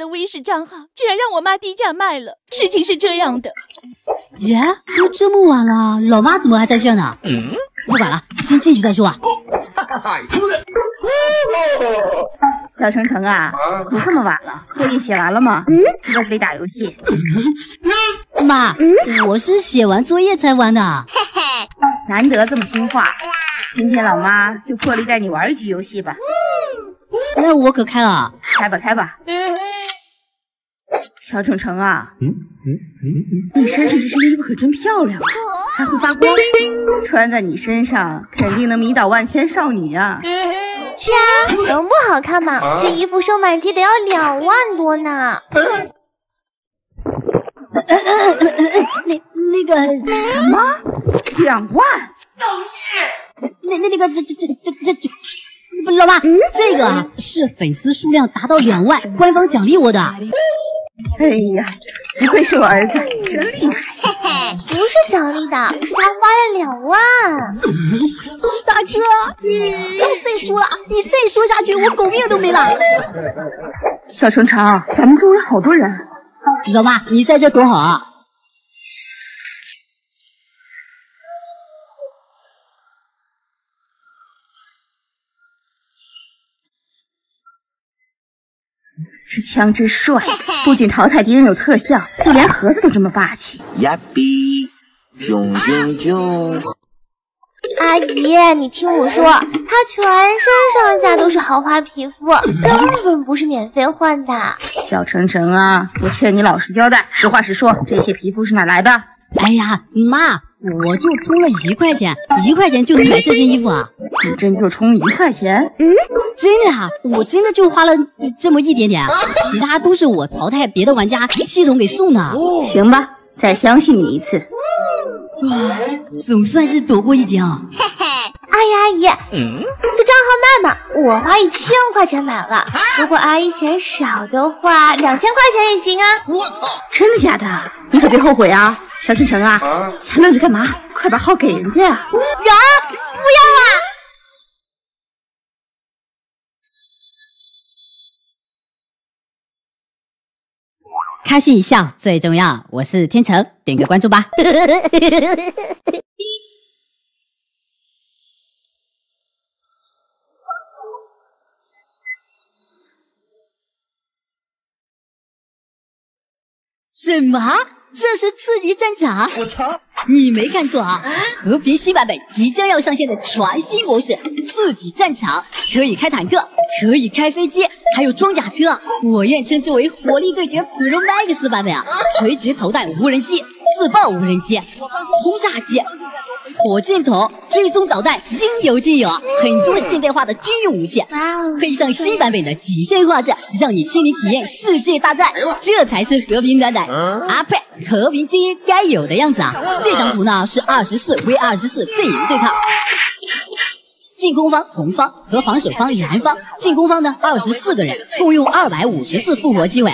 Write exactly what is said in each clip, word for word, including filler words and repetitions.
的微视账号，居然让我妈低价卖了。事情是这样的，耶，都这么晚了，老妈怎么还在线呢？嗯，不管了，先进去再说啊。小程程啊，都这么晚了，作业写完了吗？嗯，是在这里打游戏。妈，我是写完作业才玩的。嘿嘿，难得这么听话，今天老妈就破例带你玩一局游戏吧。 那我可开了，开吧开吧，小程程啊，嗯嗯嗯，你身上这身衣服可真漂亮，还会发光，穿在你身上肯定能迷倒万千少女啊！是啊，能不好看吗？这衣服售卖价得要两万多呢。那那个什么，两万？那那那个这这这这这这。 老妈，嗯、这个啊是粉丝数量达到两万，官方奖励我的。哎呀，不愧是我儿子，真厉害！不是奖励的，是他花了两万。大哥，再输了，你再输下去，我狗命都没了。小程程，咱们周围好多人。老妈，你在这躲好啊。 这枪真帅，不仅淘汰敌人有特效，就连盒子都这么霸气。呀比，囧囧囧！阿姨，你听我说，他全身上下都是豪华皮肤，根本不是免费换的。小程程啊，我劝你老实交代，实话实说，这些皮肤是哪来的？哎呀，妈，我就充了一块钱，一块钱就能买这身衣服啊！你真就充一块钱？嗯。 真的啊，我真的就花了这这么一点点，其他都是我淘汰别的玩家系统给送的。行吧，再相信你一次。哇，总算是躲过一劫啊！嘿嘿，阿姨阿姨，嗯、这账号卖吗？我花一千块钱买了，如果阿姨嫌少的话，两千块钱也行啊。我操，真的假的？你可别后悔啊，小春城啊，你还愣着干嘛？快把号给人家啊！呀，不要啊！ 开心一笑最重要，我是天成，点个关注吧。什么？这是刺激战场？我操！你没看错啊！和平西版本即将要上线的全新模式——刺激战场，可以开坦克，可以开飞机。 还有装甲车，我愿称之为火力对决 Pro Max 版本啊！垂直投弹无人机、自爆无人机、轰炸机、火箭筒、追踪导弹，应有尽有，很多现代化的军用武器，配上新版本的极限画质，让你亲临体验世界大战，这才是和平暖暖阿佩和平精英该有的样子啊！这张图呢是二十四 V 二十四阵营对抗。 进攻方红方和防守方蓝方，进攻方呢二十四个人，共用二百五十次复活机会，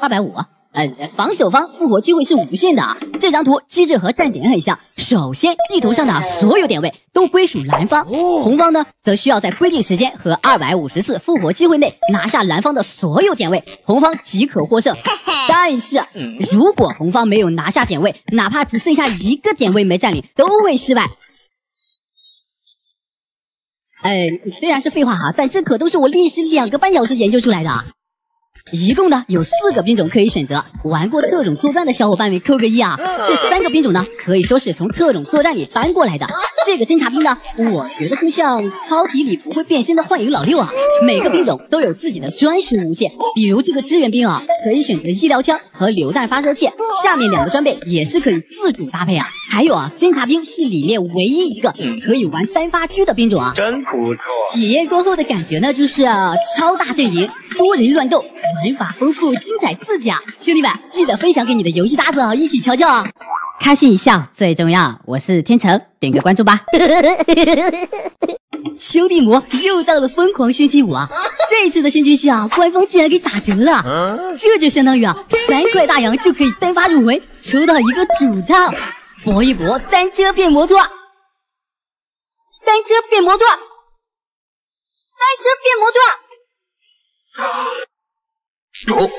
二百五十。呃，防守方复活机会是无限的啊。这张图机制和站点很像，首先地图上的所有点位都归属蓝方，红方呢则需要在规定时间和二百五十次复活机会内拿下蓝方的所有点位，红方即可获胜。但是如果红方没有拿下点位，哪怕只剩下一个点位没占领，都会失败。 哎，虽然是废话哈、啊，但这可都是我历时两个半小时研究出来的。啊。一共呢有四个兵种可以选择，玩过特种作战的小伙伴们扣个一啊！这三个兵种呢可以说是从特种作战里搬过来的。这个侦察兵呢，我觉得就像超体里不会变身的幻影老六啊。每个兵种都有自己的专属武器，比如这个支援兵啊，可以选择医疗枪和榴弹发射器，下面两个装备也是可以自主搭配啊。还有啊，侦察兵是里面唯一一个可以玩单发狙的兵种啊，真不错。体验过后的感觉呢，就是、啊、超大阵营多人乱斗。 玩法丰富，精彩刺激啊！兄弟们，记得分享给你的游戏搭子啊，一起瞧瞧啊！开心一笑最重要，我是天成，点个关注吧。兄弟魔又到了疯狂星期五啊！这次的星期四啊，官方竟然给打折了，这就相当于啊，三块大洋就可以单发入魂，抽到一个主套，搏一搏单车变摩托，单车变摩托，单车变摩托。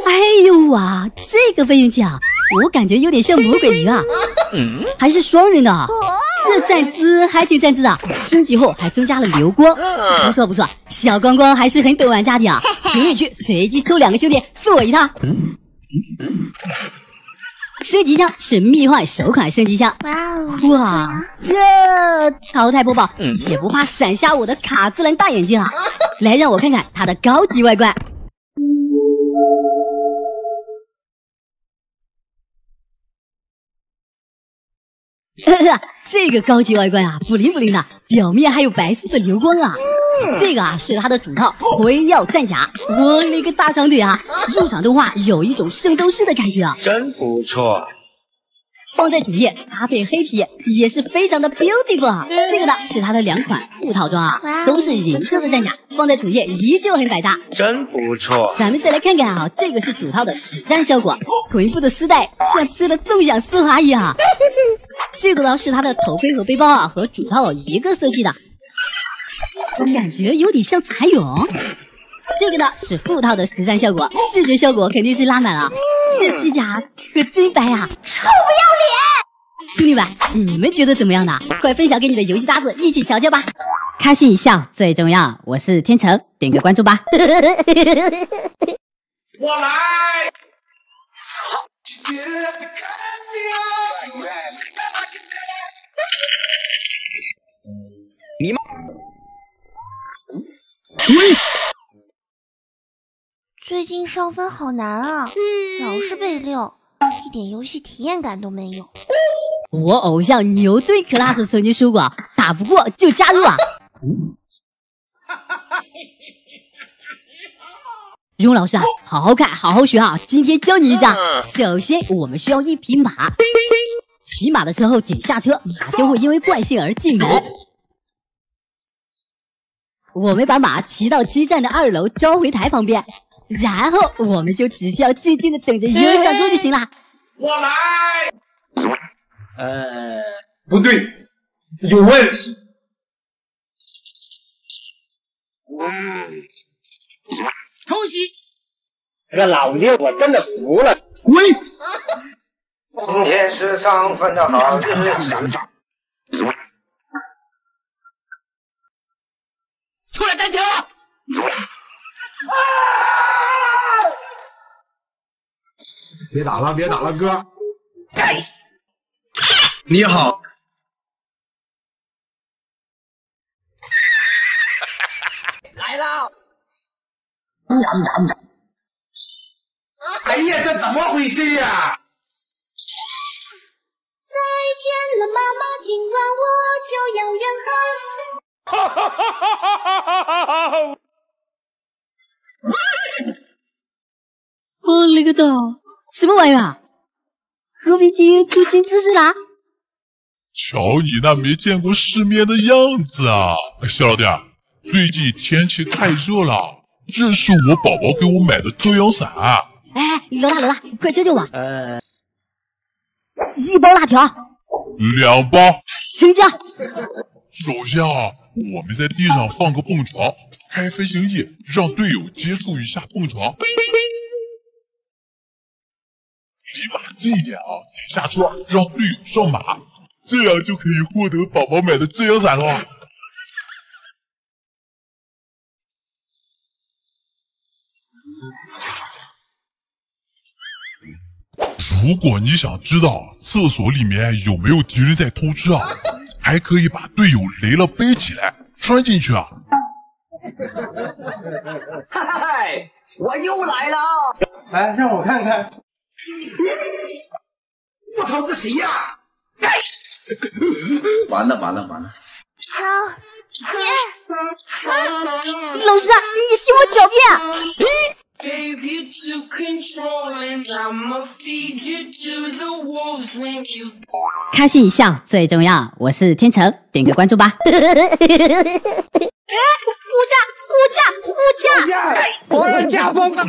哎呦啊，这个飞行器啊，我感觉有点像魔鬼鱼啊，嗯，还是双人的啊，这站姿还挺站姿的，升级后还增加了流光，不错不错，小光光还是很懂玩家的啊。评论区随机抽两个兄弟送我一套。升级箱是蜜幻首款升级箱，哇，这淘汰播报且不怕闪瞎我的卡姿兰大眼睛啊！来让我看看它的高级外观。 这个高级外观啊，不灵不灵的，表面还有白色的流光啊。这个啊是它的主套辉耀战甲，我勒个大长腿啊！入场动画有一种圣斗士的感觉啊，真不错。放在主页搭配黑皮也是非常的 beautiful 啊。这个呢是它的两款副套装啊，都是银色的战甲，放在主页依旧很百搭，真不错。咱们再来看看啊，这个是主套的实战效果，臀部的丝带像吃了纵享丝滑一样。这个呢是它的头盔和背包啊，和主套一个色系的，感觉有点像蚕蛹。这个呢是副套的实战效果，视觉效果肯定是拉满了。这机甲可真白啊，臭不要脸！兄弟们，你们觉得怎么样呢？快分享给你的游戏搭子一起瞧瞧吧！开心一笑最重要，我是天成，点个关注吧。我来。 你妈！最近上分好难啊，老是被溜，一点游戏体验感都没有。我偶像牛顿 class 曾经说过，打不过就加入啊。荣老师啊，好好看，好好学啊！今天教你一招。首先，我们需要一匹马。骑马的时候，请下车，马就会因为惯性而进门。我们把马骑到基站的二楼召回台旁边，然后我们就只需要静静的等着优上钩就行了。我来。呃，不对，有问题。嗯 偷袭！这老爹，我真的服了！滚！今天是上分的好日子，出来单挑！啊！别打了，别打了，哥！你好。 哎呀，这怎么回事呀、啊？再见了，妈妈，今晚我就要远航。哈哈哈哈哈哈！我勒个到，什么玩意儿、啊？和平精英出新姿势啦！瞧你那没见过世面的样子啊！小老弟，最近天气太热了。 这是我宝宝给我买的遮阳伞。哎，老大，老大，快救救我！呃、一包辣条，两包生姜。首先啊，我们在地上放个蹦床，开飞行翼，让队友接触一下蹦床。离马近一点啊，点下车，让队友上马，这样就可以获得宝宝买的遮阳伞了。 如果你想知道厕所里面有没有敌人在偷吃啊，还可以把队友雷了背起来穿进去啊。嗨，我又来了！来，让我看看。我操，这谁呀、啊？完了完了完了！操！耶！老师，你听我狡辩！嗯 Baby, to control and I'ma feed you to the wolves when you... 开心一笑最重要，我是天成，点个关注吧。哎，物价，物价，物价！我要驾崩了！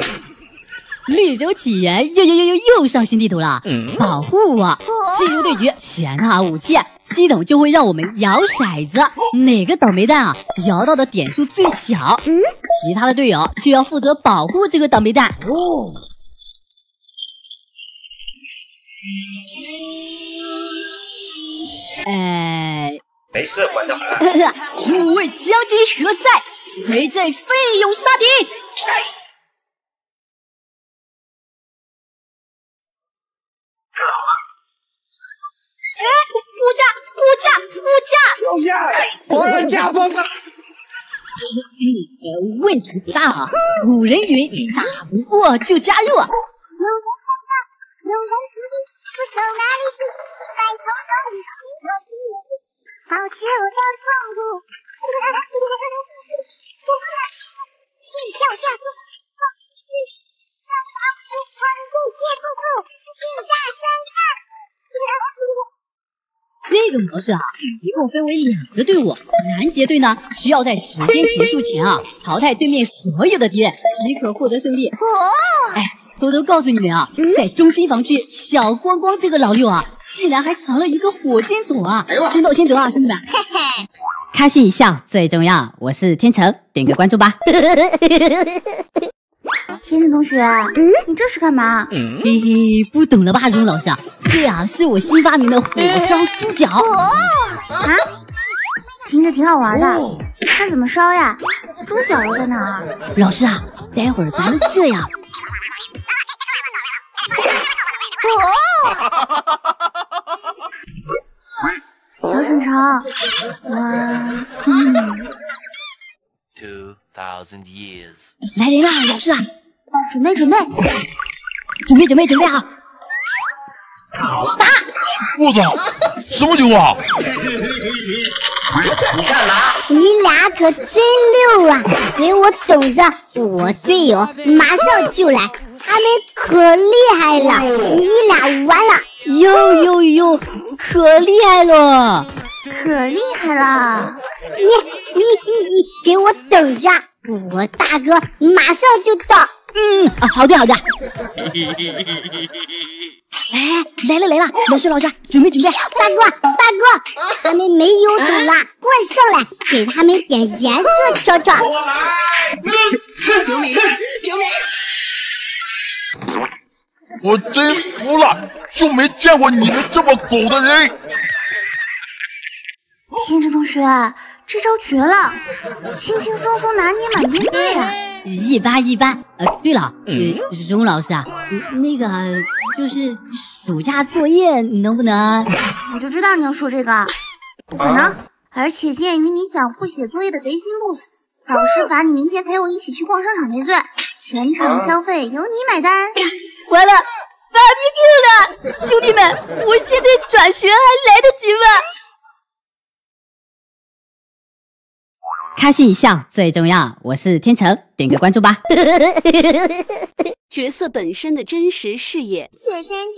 绿洲起源又又又又又上新地图了，嗯、保护我！进入对局，选好武器，系统就会让我们摇骰子，哪个倒霉蛋啊摇到的点数最小，嗯、其他的队友就要负责保护这个倒霉蛋。哦，哎，没事，管得很。呃、诸位将军何在？随朕飞勇杀敌！哎，顾家，顾家，我让家崩了。问题不大啊。古人云：打不过就加入。有人在上，有人伏地，不手拿力气，摆头走里，我心也是，保持我的痛苦。是信教教父，上达不宽度过不住，信大山大。这个模式啊，一共分为两个队伍。拦截队呢，需要在时间结束前啊，淘汰对面所有的敌人，即可获得胜利。哦，哎，偷偷告诉你们啊，在中心防区，小光光这个老六啊，竟然还藏了一个火箭筒啊！心动心得啊，兄弟们！嘿嘿，开心一笑最重要。我是天成，点个关注吧。天成同学，嗯，你这是干嘛？嗯、嘿嘿，不懂了吧，荣老师啊，这啊是我新发明的火烧猪脚。哦、啊，听着挺好玩的，哦、那怎么烧呀？猪脚又在哪儿？老师啊，待会儿咱们这样。哦，小沈城，我、呃，嗯。Two thousand years。来人啦，老师啊！准备准备，准备准备准备啊！打！我操，什么情况？你干嘛？你俩可真溜啊！给我等着，我队友马上就来，他们可厉害了，你俩完了！呦呦呦，可厉害了，可厉害了！你你你你，给我等着，我大哥马上就到。嗯、啊，好的好的。哎，来了来了，老师老师，准备准备。大哥大哥，他们没有赌了，快上来给他们点颜色瞅瞅。我真服了，就没见过你们这么狗的人。天成同学，这招绝了，轻轻松松拿捏满编队啊。一般一般，呃，对了，嗯、呃，荣老师啊，那个就是暑假作业能不能？我就知道你要说这个，不可能。啊、而且鉴于你想不写作业的贼心不死，老师罚你明天陪我一起去逛商场赔罪，全场消费由你买单。完了 ，B B Q 了，兄弟们，我现在转学还来得及吗？开心一笑最重要，我是天成，点个关注吧。角色本身的真实视野，雪山精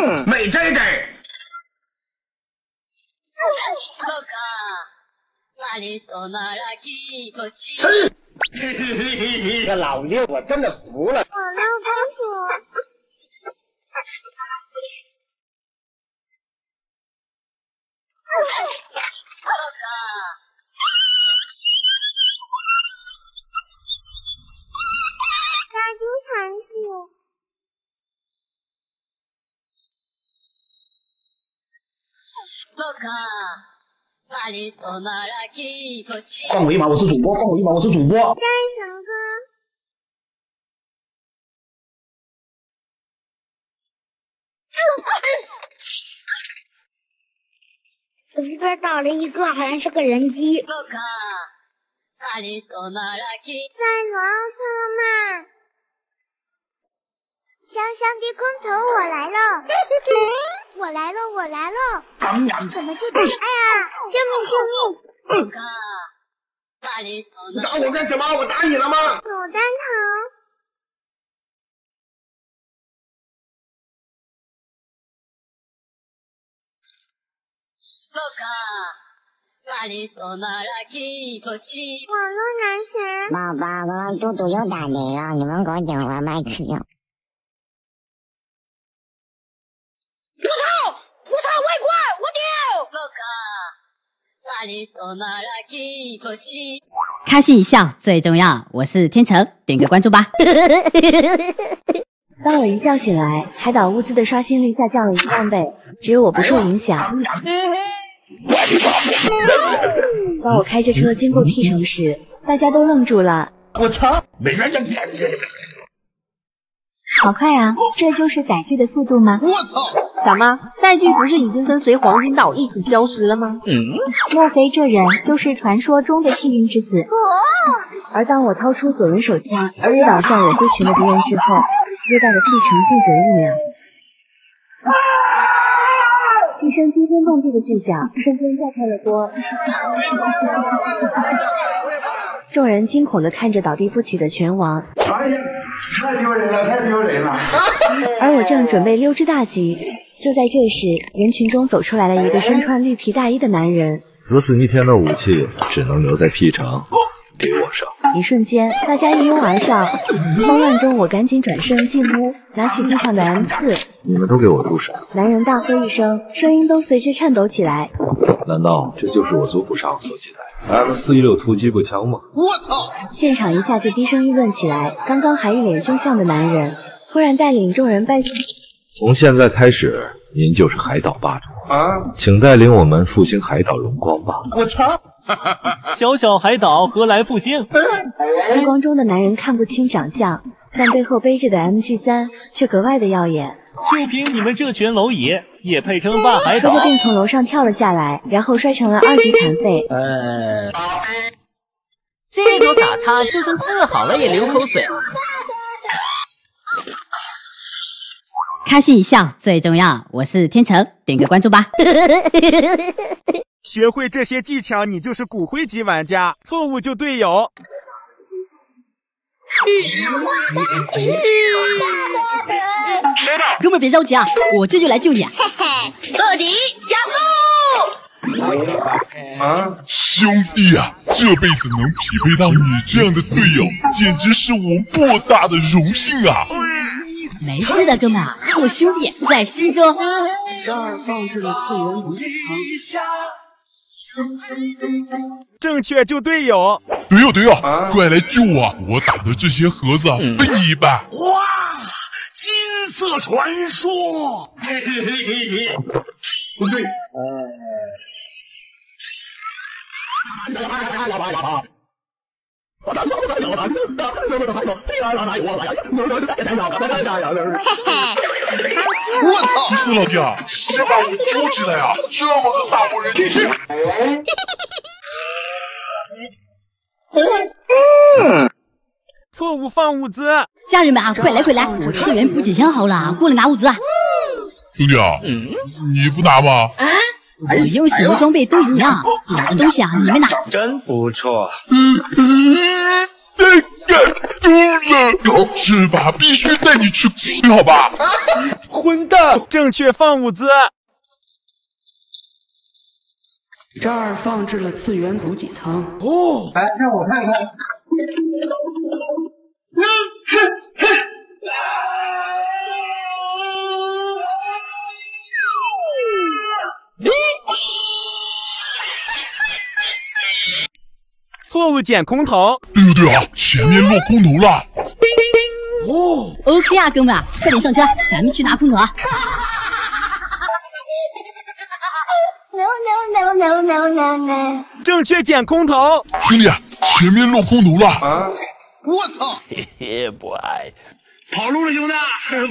英。嗯，美呆呆。这老六我真的服了。我六公主。拉丁弹琴，放我一马，我是主播，放我一马，我是主播。战神哥，我这边倒了一个，好像是个人机。赛罗特曼，香香的公头，我来了，我来了，我来了！怎么就哎呀！救命救命！你打我干什么？我打你了吗？牡丹糖。网络男神，宝宝刚刚嘟嘟又打雷了，你们给我讲完麦去。葡萄，葡萄外挂，我丢。开心一笑最重要，我是天成，点个关注吧。当我一觉醒来，海岛物资的刷新率下降了一万倍，只有我不受影响。当我开着车经过 P 城时，大家都愣住了。我操！好快啊！这就是载具的速度吗？我操！小猫，载具不是已经跟随黄金岛一起消失了吗？嗯。莫非这人就是传说中的气运之子？哦、而当我掏出左轮手枪，击倒向我追寻的敌人之后，又到了 P 城静止了一秒。一声惊天动地的巨响，瞬间炸开了锅。众人惊恐地看着倒地不起的拳王。哎呀，太丢人了，太丢人了！而我正准备溜之大吉，就在这时，人群中走出来了一个身穿绿皮大衣的男人。如此逆天的武器，只能留在 P 城，给我上！一瞬间，大家一拥而上。慌乱中，我赶紧转身进屋，拿起地上的 M 四。你们都给我住手！男人大喝一声，声音都随之颤抖起来。难道这就是我族谱上所记载 M 四一六突击步枪吗？我操！现场一下子低声议论起来。刚刚还一脸凶相的男人，突然带领众人拜谢。从现在开始，您就是海岛霸主啊！请带领我们复兴海岛荣光吧！我操！小小海岛何来复兴？灯光中的男人看不清长相，但背后背着的 M G 三却格外的耀眼。就凭你们这群蝼蚁，也配称霸海岛？说着便从楼上跳了下来，然后摔成了二级残废。呃，这种傻叉就算治好了也流口水。开心一笑最重要，我是天成，点个关注吧。学会这些技巧，你就是骨灰级玩家，错误就队友。哥们儿别着急啊，我这就来救你啊！乐迪加速！啊，兄弟啊，这辈子能匹配到你这样的队友，简直是我莫大的荣幸啊！没事的，哥们儿，我兄弟在西周。这儿放置了次元仪。正确救队友！队友队友，啊、快来救我！我打的这些盒子分你一半。哇！金色传说。嘿嘿嘿嘿嘿。不对。我操！是老弟啊，先把我救起来啊！这么个大活人，真是。嗯。错误放物资，家人们啊，快来快来！我菜园补给箱好了，过来拿物资啊！兄弟啊，嗯、你不拿吗？啊，我优秀装备都一样，好的东西啊，你们拿。真不错。嗯嗯，太感动了！吃法必须带你吃鸡，好吧？混蛋！正确放物资。这儿放置了次元补给舱。哦，来让我看看。错误捡空投。对对啊，前面落空投了。哦 ，OK 啊，哥们儿，快点上车，咱们去拿空投啊。No no no no no！ 正确捡空投。兄弟，前面落空投了。啊我操！嘿嘿，不爱跑路了，兄弟，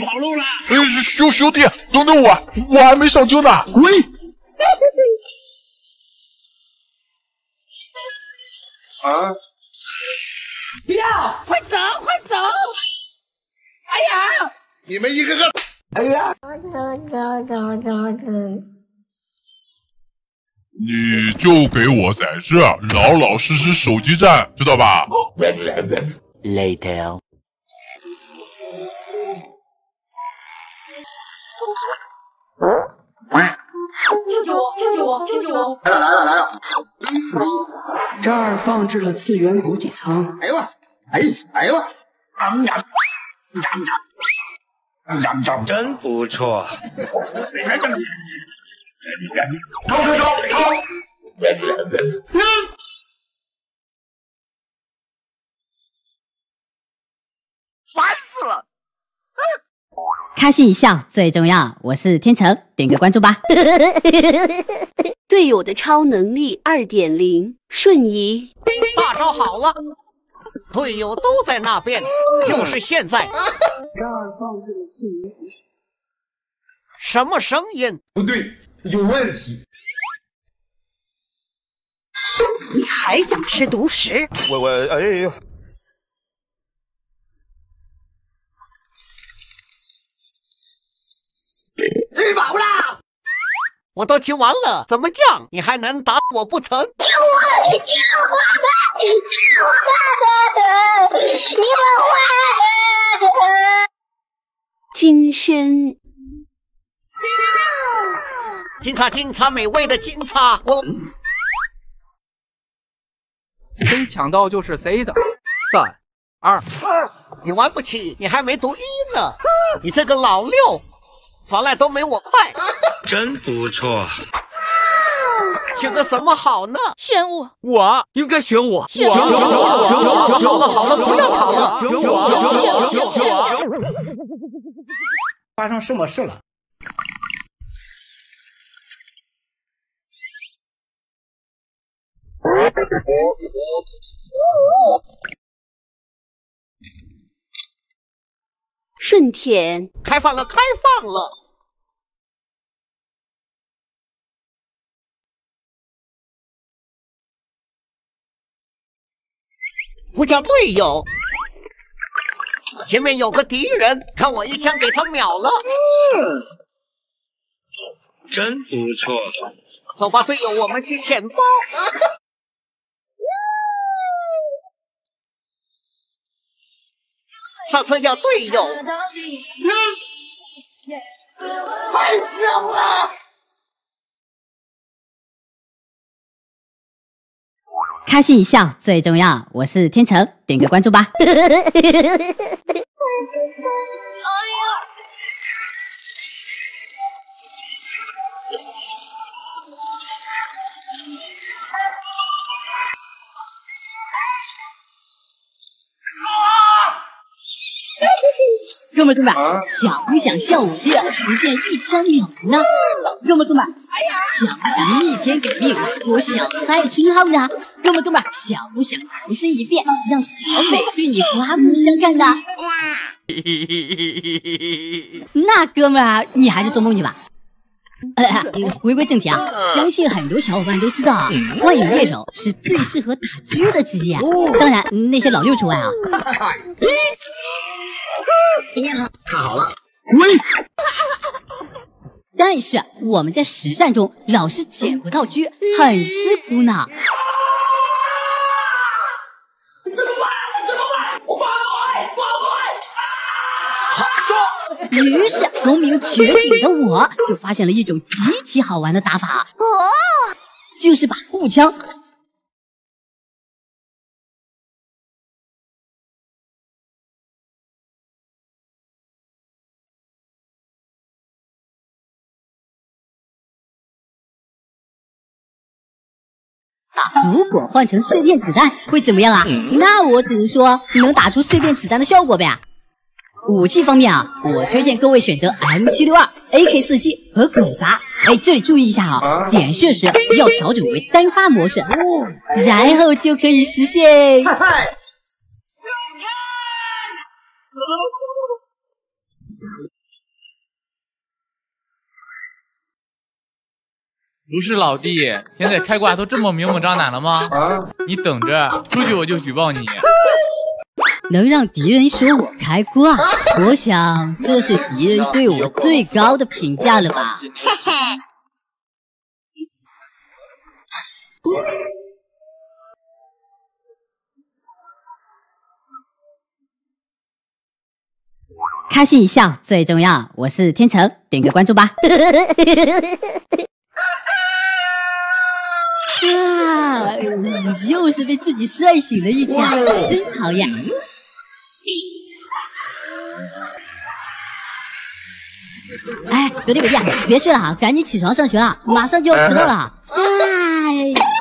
跑路了！哎，兄兄弟，等等我，我还没上车呢。喂！啊！不要，快走，快走！哎呀！你们一个个！哎呀！你就给我在这儿老老实实守基站，知道吧？Later。救救我！救救我！救救我！来了来了来了！这儿放置了次元补给舱。哎呦喂！哎哎呦喂！啊呀！啊呀！真不错。超超超超！嗯。 烦死了！啊、开心一笑最重要。我是天成，点个关注吧。队友的超能力 二点零， 瞬移。大招好了，队友都在那边，就是现在。这儿放置了静音。什么声音？不对，有问题。你还想吃独食？我我哎呦！ 吃饱了，我都听完了，怎么犟？你还能打我不成？救我！救我！救我！你们坏！金身，金叉金叉，美味的金叉，我谁抢到就是谁的。三二，你玩不起，你还没读一呢，你这个老六。 防赖都没我快，真不错。选个什么好呢？选我，我应该选我，选我，选我，选我，选我。好了好了，不要吵了，选我，选我，选我。发生什么事了？顺天，开放了，开放了！呼叫队友，前面有个敌人，让我一枪给他秒了。嗯、真不错，走吧，队友，我们去舔包。上车要队友，烦死我！开心一笑最重要。我是天成，点个关注吧。哥们儿，哥们儿，想不想像我这样实现一枪秒人呢？哥们儿，哥们儿，想不想逆天改命？我想再吹号呢？哥们儿，哥们儿，想不想投身一变，让小美对你刮目相看呢？那哥们儿，你还是做梦去吧。呃、回归正题啊，相信很多小伙伴都知道啊，幻影猎手是最适合打狙的职业，当然那些老六除外啊。看好了，喂！但是我们在实战中老是捡不到狙，很吃苦呢。怎么办？怎么办？我不会，我不会！于是从名绝顶的我就发现了一种极其好玩的打法，哦，就是把步枪。 如果换成碎片子弹会怎么样啊？那我只能说能打出碎片子弹的效果呗。武器方面啊，我推荐各位选择 M 七六二、A K 四七和狗杂。哎，这里注意一下啊，点射时要调整为单发模式，然后就可以实现。不是老弟，现在开挂都这么明目张胆了吗？你等着，出去我就举报你。能让敌人说我开挂，我想这是敌人对我最高的评价了吧？嘿嘿。开心一笑最重要。我是天成，点个关注吧。啊！又是被自己睡醒的一家，真讨厌。哎，表弟表弟，别睡了，赶紧起床上学了，马上就要迟到了。哎，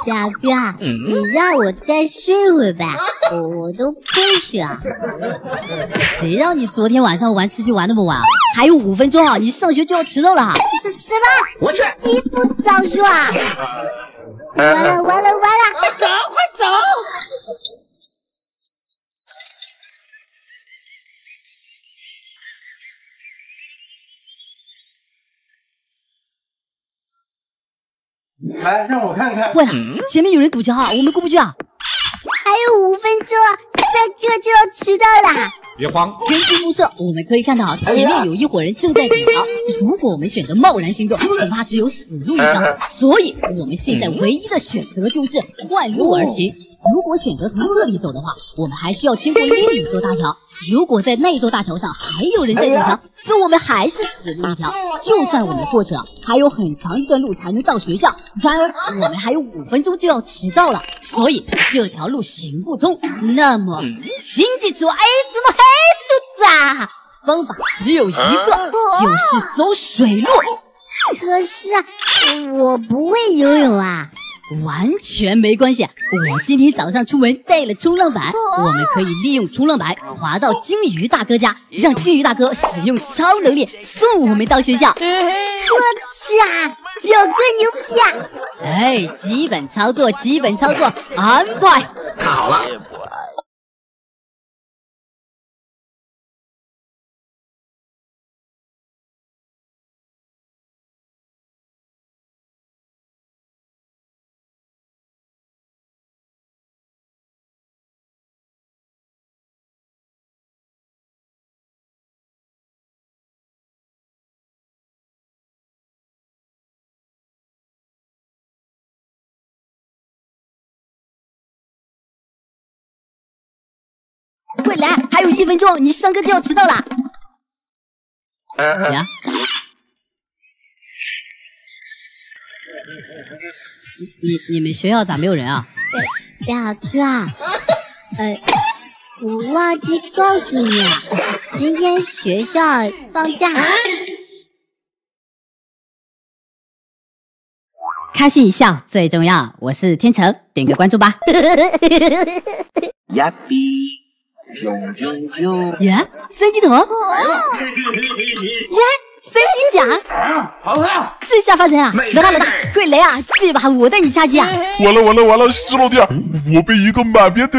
表哥，你让我再睡会吧，我我都困死了。谁让你昨天晚上玩吃鸡玩那么晚？还有五分钟啊，你上学就要迟到了。是什么？我去，你不早说啊！完了完了完了！快走快走！来，让我看看。坏了，前面有人堵桥啊，我们过不去啊！还有五分钟，下课就要迟到啦！别慌，根据目测，我们可以看到前面有一伙人正在堵桥。如果我们选择贸然行动，恐怕只有死路一条。所以，我们现在唯一的选择就是换路而行。如果选择从这里走的话，我们还需要经过另一座大桥。如果在那一座大桥上还有人在堵桥，那我们还是死路一条。就算我们过去了，还有很长一段路才能到学校。然而，我们还有五分钟就要迟到了，所以这条路行不通。那么，请记住，哎，怎么还堵着？方法只有一个，就是走水路。可是我不会游泳啊。完全没关系，我今天早上出门带了冲浪板，我们可以利用冲浪板滑到鲸鱼大哥家，让鲸鱼大哥使用超能力送我们到学校。我去啊，表哥牛逼啊！哎，基本操作，基本操作，安排好了。快来！还有一分钟，你上课就要迟到了。呀！你你们学校咋没有人啊？表哥，呃，我忘记告诉你了，今天学校放假。开心一笑最重要。我是天成，点个关注吧。呀比。囧囧囧！耶，三级头！耶，三级甲！好了，这下发财了！老大老大，快来啊！这把我带你下机啊！完了完了完了，石老弟，我被一个满编队。